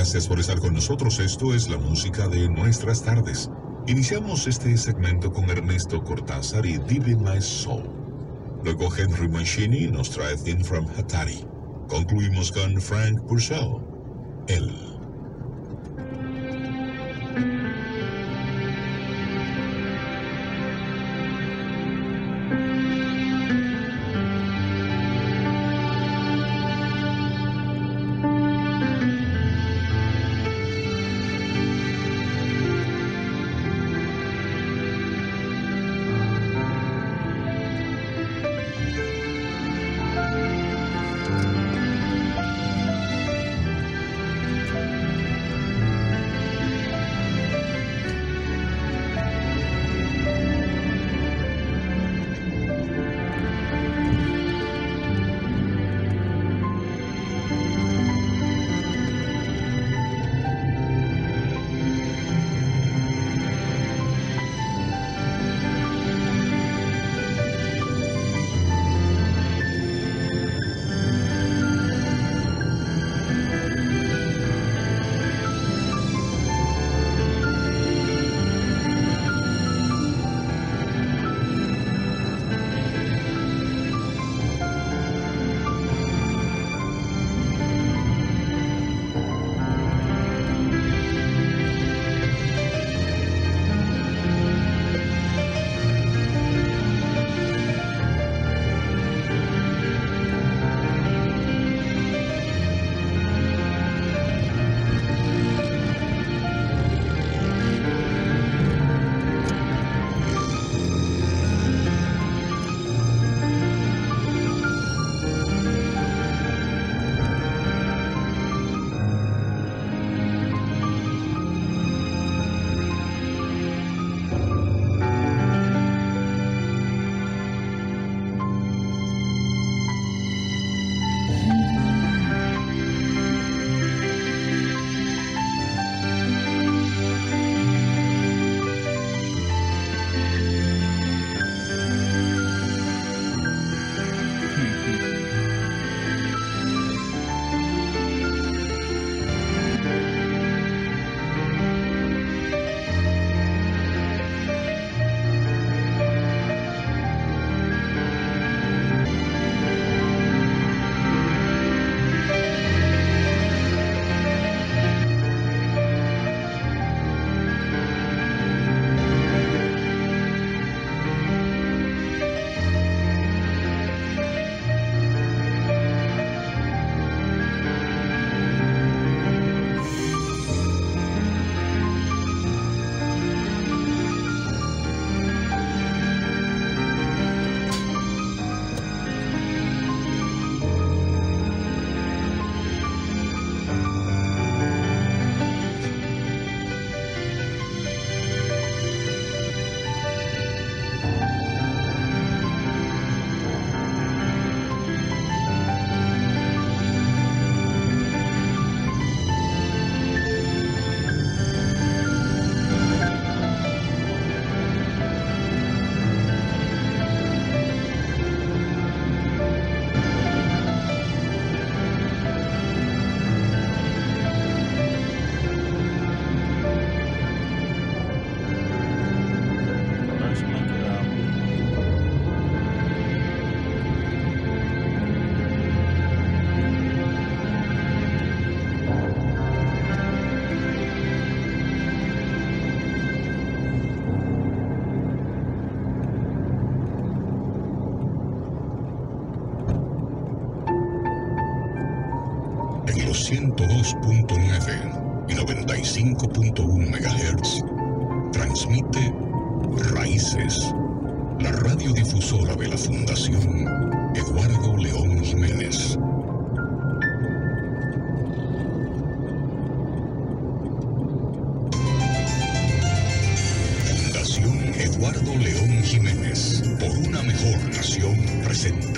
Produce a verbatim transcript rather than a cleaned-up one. Gracias por estar con nosotros. Esto es la música de nuestras tardes. Iniciamos este segmento con Ernesto Cortázar y Deep in My Soul. Luego Henry Mancini nos trae Theme from Hatari. Concluimos con Frank Purcell, él. ciento dos punto nueve y noventa y cinco punto uno megahertz transmite Raíces, la radiodifusora de la Fundación Eduardo León Jiménez. Fundación Eduardo León Jiménez, por una mejor nación, presenta